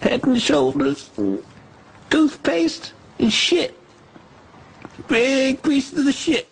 Head and Shoulders, and toothpaste, and shit. Big pieces of the shit.